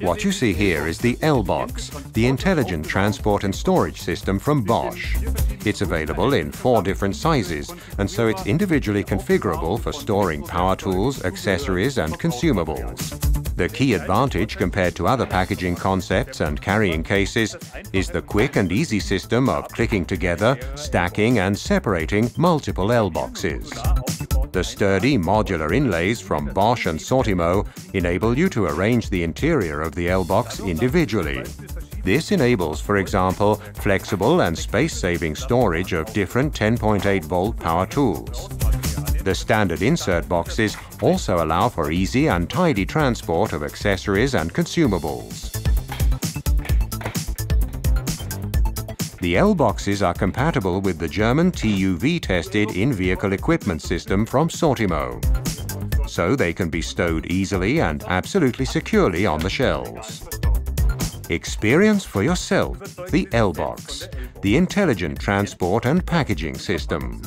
What you see here is the L-Boxx, the intelligent transport and storage system from Bosch. It's available in 4 different sizes, and so it's individually configurable for storing power tools, accessories and consumables. The key advantage compared to other packaging concepts and carrying cases is the quick and easy system of clicking together, stacking and separating multiple L-Boxxes. The sturdy modular inlays from Bosch and Sortimo enable you to arrange the interior of the L-Boxx individually. This enables, for example, flexible and space-saving storage of different 10.8-volt power tools. The standard insert boxes also allow for easy and tidy transport of accessories and consumables. The L-Boxxes are compatible with the German TÜV-tested in-vehicle equipment system from Sortimo, so they can be stowed easily and absolutely securely on the shelves. Experience for yourself the L-Boxx, the intelligent transport and packaging system.